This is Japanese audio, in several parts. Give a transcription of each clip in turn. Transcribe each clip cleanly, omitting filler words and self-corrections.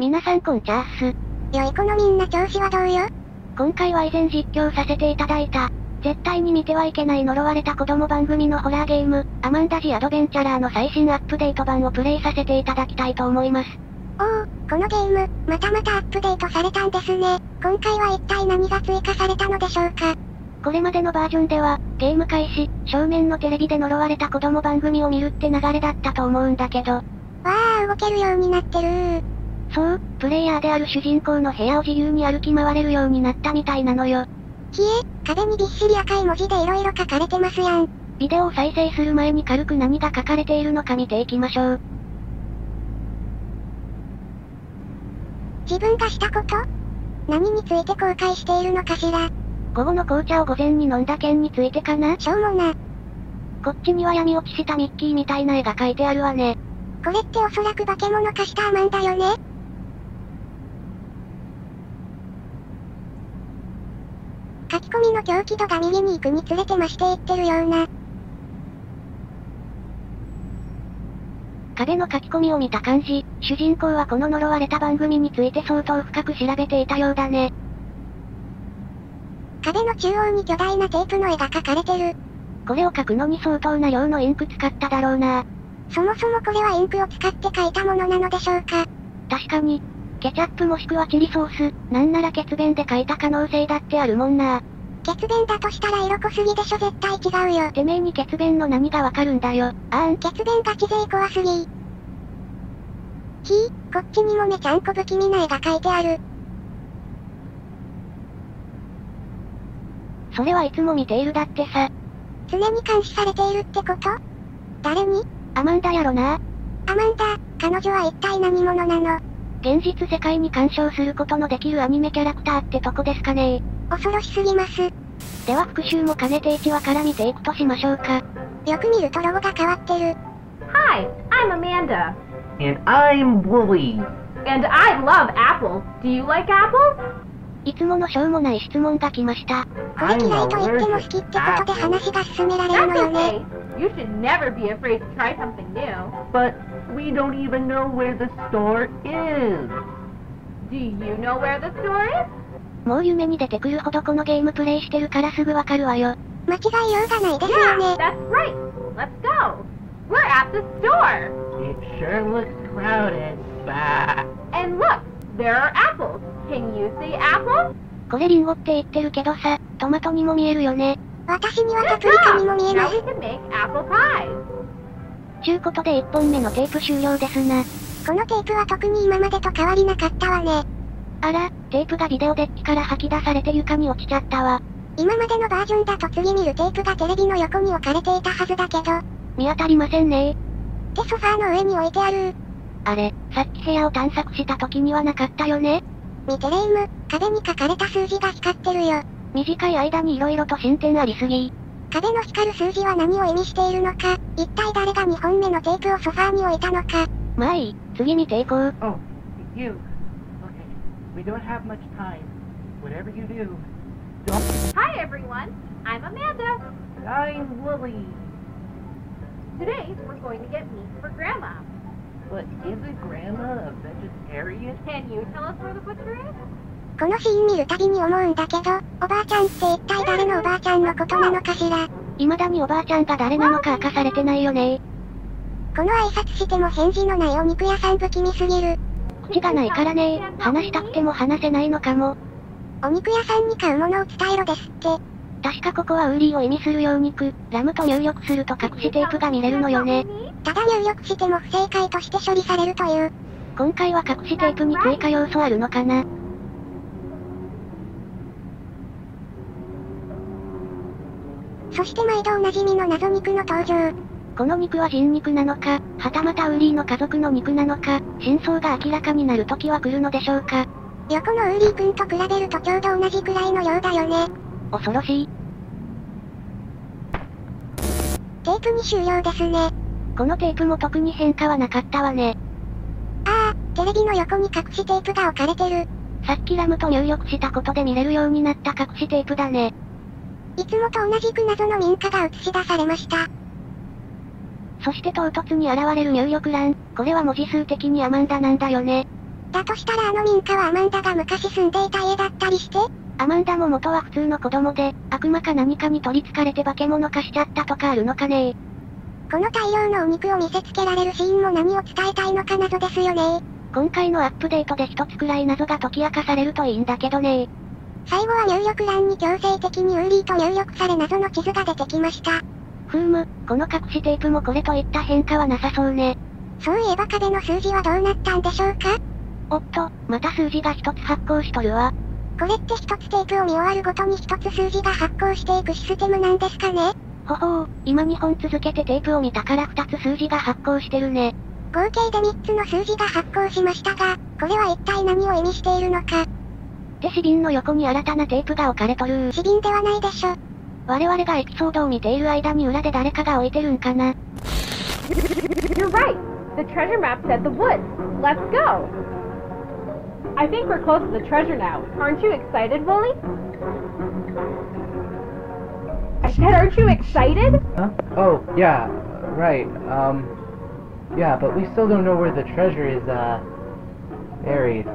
皆さんこんちゃーす。よいこのみんな調子はどうよ。今回は以前実況させていただいた、絶対に見てはいけない呪われた子供番組のホラーゲーム、アマンダ・ジ・アドベンチャラーの最新アップデート版をプレイさせていただきたいと思います。おお、このゲーム、またまたアップデートされたんですね。今回は一体何が追加されたのでしょうか。これまでのバージョンでは、ゲーム開始、正面のテレビで呪われた子供番組を見るって流れだったと思うんだけど。わあ、動けるようになってるー。そう、プレイヤーである主人公の部屋を自由に歩き回れるようになったみたいなのよ。ひえ、壁にびっしり赤い文字で色々書かれてますやん。ビデオを再生する前に軽く何が書かれているのか見ていきましょう。自分がしたこと？何について後悔しているのかしら。午後の紅茶を午前に飲んだ件についてかな。しょうもな。こっちには闇落ちしたミッキーみたいな絵が描いてあるわね。これっておそらく化け物化したアマンだよね。書き込みの狂気度が右に行くにつれて増していってるような。壁の書き込みを見た感じ、主人公はこの呪われた番組について相当深く調べていたようだね。壁の中央に巨大なテープの絵が描かれてる。これを描くのに相当な量のインク使っただろうな。そもそもこれはインクを使って描いたものなのでしょうか。確かに、ケチャップもしくはチリソース、なんなら血便で描いた可能性だってあるもんな。血便だとしたら色濃すぎでしょ。絶対違うよ。てめえに血便の何がわかるんだよ。血便ガチ勢怖すぎー。ひぃ、こっちにもめちゃんこ不気味な絵が描いてある。それはいつも見ているだってさ。常に監視されているってこと？誰に？アマンダやろな。アマンダ、彼女は一体何者なの？現実世界に干渉することのできるアニメキャラクターってとこですかね。恐ろしすぎます。では復習も兼ねて1話から見ていくとしましょうか。よく見るとロゴが変わってる。Hi, I'm Amanda. And I'm Wooly. And I love Apple. Do you like Apple?いつものしょうもない質問が来ました。これ嫌いと言っても好きってことで話が進められるのよね。You should never be afraid to try something new. But we don't even know where the store is. Do you know where the store is? もう夢に出てくるほどこのゲームプレイしてるからすぐわかるわよ。間違いようがないですよね。Yeah, that's right. Let's go. We're at the store. It sure looks crowded. And look, there are apples.Can you see apple? これリンゴって言ってるけどさ、トマトにも見えるよね。私にはパプリカにも見えます。ちゅうことで1本目のテープ終了ですな。このテープは特に今までと変わりなかったわね。あら、テープがビデオデッキから吐き出されて床に落ちちゃったわ。今までのバージョンだと次見るテープがテレビの横に置かれていたはずだけど見当たりませんね。ってソファーの上に置いてある。あれ、さっき部屋を探索した時にはなかったよね。見てレイム、壁に書かれた数字が光ってるよ。短い間に色々と進展ありすぎ。壁の光る数字は何を意味しているのか、一体誰が2本目のテープをソファーに置いたのか。まあいい、次見ていこう。Oh, you. Okay. We don't have much time. Whatever you do, don't... Hi everyone, I'm Amanda. I'm Lily. Today we're going to get meat for Grandma.But isn't Grandma a vegetarian? Can you tell us where the butcher is? このシーン見るたびに思うんだけど、おばあちゃんって一体誰のおばあちゃんのことなのかしら。未だにおばあちゃんが誰なのか明かされてないよね。この挨拶しても返事のないお肉屋さん不気味すぎる。口がないからね、話したくても話せないのかも。お肉屋さんに買うものを伝えろですって。確かここはウーリーを意味するよう肉、ラムと入力すると隠しテープが見れるのよね。ただ入力しても不正解として処理されるという。今回は隠しテープに追加要素あるのかな。そして毎度おなじみの謎肉の登場。この肉は人肉なのか、はたまたウーリーの家族の肉なのか、真相が明らかになるときは来るのでしょうか。横のウーリーくんと比べるとちょうど同じくらいの量だよね。恐ろしい。テープに終了ですね。このテープも特に変化はなかったわね。ああ、テレビの横に隠しテープが置かれてる。さっきラムと入力したことで見れるようになった隠しテープだね。いつもと同じく謎の民家が映し出されました。そして唐突に現れる入力欄、これは文字数的にアマンダなんだよね。だとしたらあの民家はアマンダが昔住んでいた家だったりして？アマンダも元は普通の子供で、悪魔か何かに取り憑かれて化け物化しちゃったとかあるのかねー。この大量のお肉を見せつけられるシーンも何を伝えたいのか謎ですよねー。今回のアップデートで一つくらい謎が解き明かされるといいんだけどねー。最後は入力欄に強制的にウーリーと入力され謎の地図が出てきました。ふーむ、この隠しテープもこれといった変化はなさそうね。そういえば壁の数字はどうなったんでしょうか？おっと、また数字が一つ発行しとるわ。これって一つテープを見終わるごとに一つ数字が発行していくシステムなんですかね？ほほう、今2本続けてテープを見たから2つ数字が発行してるね。合計で3つの数字が発行しましたが、これは一体何を意味しているのか。で、シビンの横に新たなテープが置かれとる。シビンではないでしょ。我々がエピソードを見ている間に裏で誰かが置いてるんかな。You're right! The treasure map's at the woods! Let's go! I think we're close to the treasure now. Aren't you excited, Wooly? I said, aren't you excited? Huh? Oh, yeah, right. Yeah, but we still don't know where the treasure is, buried.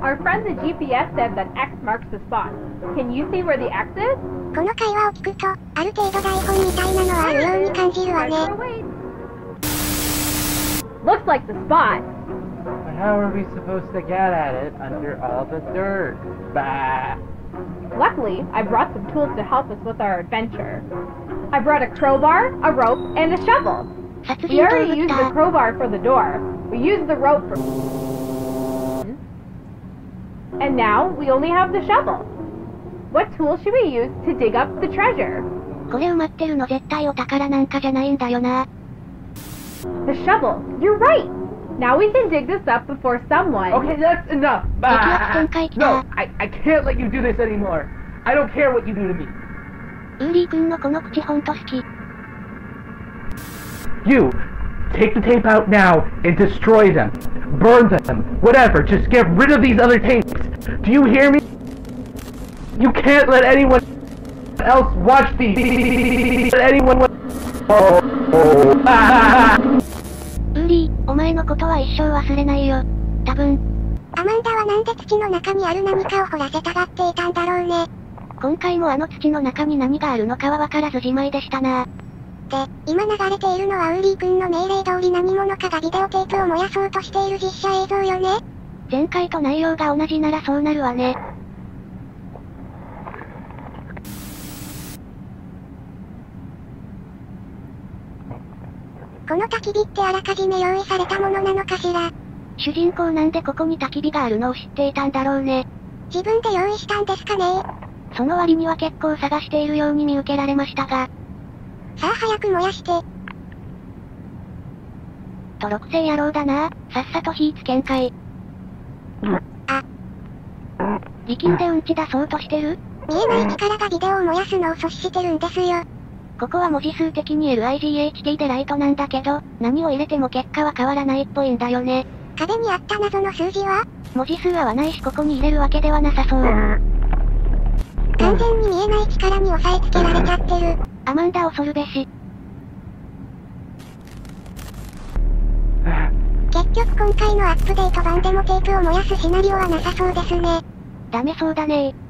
Our friend the GPS said that X marks the spot. Can you see where the X is? この会話を聞くと、ある程度台本みたいなのはあるように感じるわね。Looks like the spot. But how are we supposed to get at it under all the dirt? Bah. Luckily, I brought some tools to help us with our adventure. I brought a crowbar, a rope, and a shovel. We already used the crowbar for the door. We used the rope for... And now we only have the shovel. What tool should we use to dig up the treasure? これ埋まってるの絶対お宝なんかじゃないんだよな。 The shovel. You're right. Now we can dig this up before someone. Okay, that's enough. No, I can't let you do this anymore. I don't care what you do to me. ウーリー君のこの口ほんと好き。 You take the tape out now and destroy them. Burn them. Whatever. Just get rid of these other tapes. Do you hear me? You can't let anyone else watch these.ウーリー、お前のことは一生忘れないよ。多分。アマンダはなんで土の中にある何かを掘らせたがっていたんだろうね。今回もあの土の中に何があるのかは分からずじまいでしたな。で、今流れているのはウーリー君の命令通り何者かがビデオテープを燃やそうとしている実写映像よね。前回と内容が同じならそうなるわね。この焚き火ってあらかじめ用意されたものなのかしら。主人公なんでここに焚き火があるのを知っていたんだろうね。自分で用意したんですかね。その割には結構探しているように見受けられましたが。さあ早く燃やして。と六星野郎だな、さっさと火つけんかい。あ、力んでうんち出そうとしてる？見えない力がビデオを燃やすのを阻止してるんですよ。ここは文字数的に LIGHT でライトなんだけど、何を入れても結果は変わらないっぽいんだよね。壁にあった謎の数字は？文字数合わないしここに入れるわけではなさそう。完全に見えない力に押さえつけられちゃってる。アマンダ恐るべし。結局今回のアップデート版でもテープを燃やすシナリオはなさそうですね。ダメそうだねー。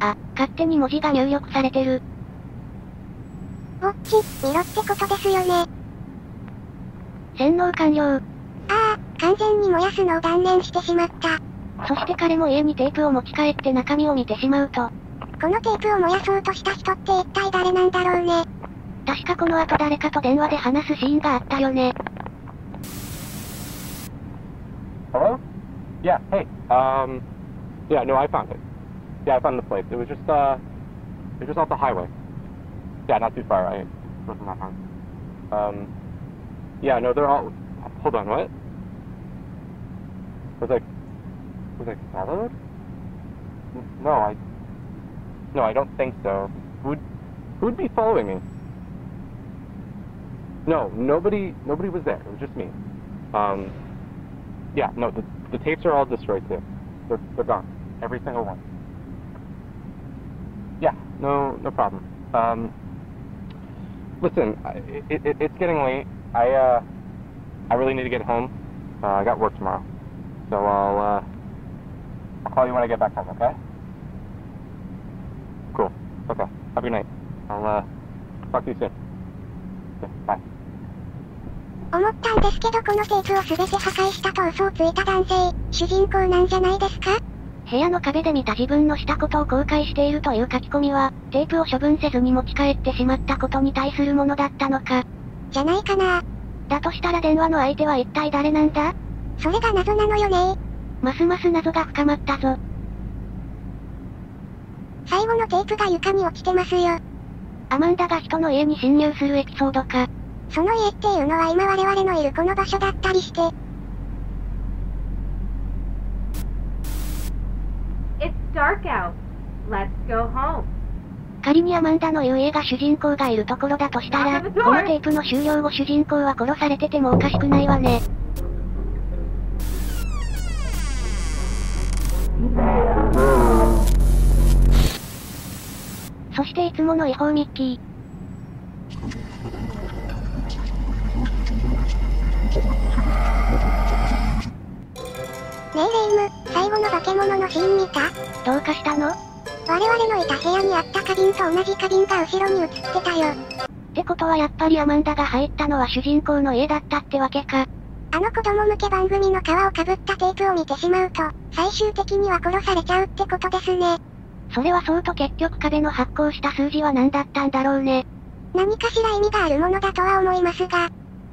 あ、勝手に文字が入力されてる。ウォッチ、見ろってことですよね。洗脳完了。ああ、完全に燃やすのを断念してしまった。そして彼も家にテープを持ち帰って中身を見てしまうと。このテープを燃やそうとした人って一体誰なんだろうね。確かこの後誰かと電話で話すシーンがあったよね。Hello? Yeah, hey. Yeah, no, I found it. Yeah, I found the place. It was just off the highway. Yeah, not too far, right? Wasn't that hard. Yeah, no, they're all... Hold on, what? Was I followed? No, I don't think so. Who'd be following me? No, nobody was there. It was just me. Yeah, no, the tapes are all destroyed too. They're gone. Every single one. Yeah, no problem. Listen, it's getting late. I really need to get home. I got work tomorrow. So I'll call you when I get back home, okay? Cool. Okay. Have a good night. I'll talk to you soon. Okay, bye. 思ったんですけど、このテープを全て破壊したと嘘をついた男性、主人公なんじゃないですか？部屋の壁で見た自分のしたことを後悔しているという書き込みは、テープを処分せずに持ち帰ってしまったことに対するものだったのか。じゃないかな。だとしたら電話の相手は一体誰なんだ？それが謎なのよね。ますます謎が深まったぞ。最後のテープが床に落ちてますよ。アマンダが人の家に侵入するエピソードか。その家っていうのは今我々のいるこの場所だったりして。 It's dark out. Let's go home. 仮にアマンダの言う家が主人公がいるところだとしたら、このテープの終了後主人公は殺されててもおかしくないわね。そしていつもの違法ミッキー。ねえレイム、最後の化け物のシーン見た？どうかしたの？我々のいた部屋にあった花瓶と同じ花瓶が後ろに映ってたよ。ってことはやっぱりアマンダが入ったのは主人公の家だったってわけか。あの子供向け番組の皮をかぶったテープを見てしまうと、最終的には殺されちゃうってことですね。それはそうと結局壁の発行した数字は何だったんだろうね。何かしら意味があるものだとは思いますが。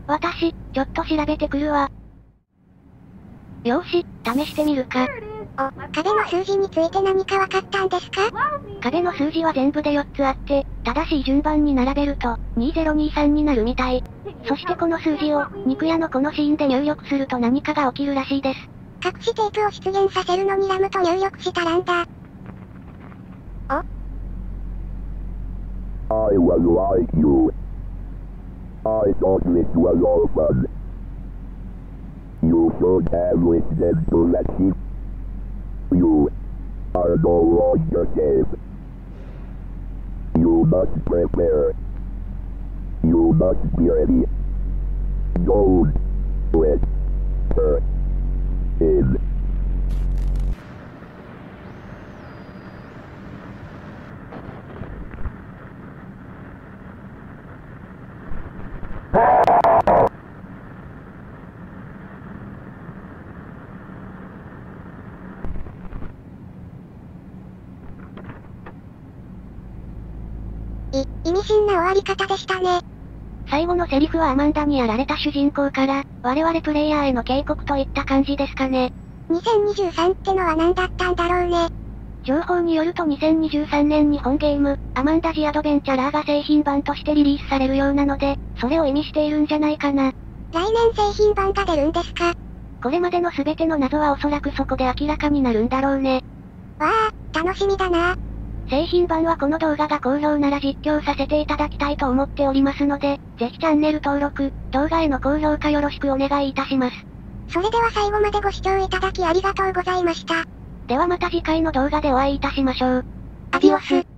私、ちょっと調べてくるわ。よし、試してみるか。お、壁の数字について何か分かったんですか？壁の数字は全部で4つあって、正しい順番に並べると、2023になるみたい。そしてこの数字を、肉屋のこのシーンで入力すると何かが起きるらしいです。隠しテープを出現させるのにラムと入力したらんだ。お？ I will like you. I thought this was all fun. You should have listened to Lexi. You are no longer safe. You must prepare. You must be ready. Don't let her in. 意味深な終わり方でしたね。最後のセリフはアマンダにやられた主人公から、我々プレイヤーへの警告といった感じですかね。2023ってのは何だったんだろうね。情報によると2023年に本ゲーム、アマンダ・ジ・アドベンチャラーが製品版としてリリースされるようなので、それを意味しているんじゃないかな。来年製品版が出るんですか？これまでの全ての謎はおそらくそこで明らかになるんだろうね。わあ、楽しみだな。製品版はこの動画が好評なら実況させていただきたいと思っておりますので、ぜひチャンネル登録、動画への高評価よろしくお願いいたします。それでは最後までご視聴いただきありがとうございました。ではまた次回の動画でお会いいたしましょう。アディオス。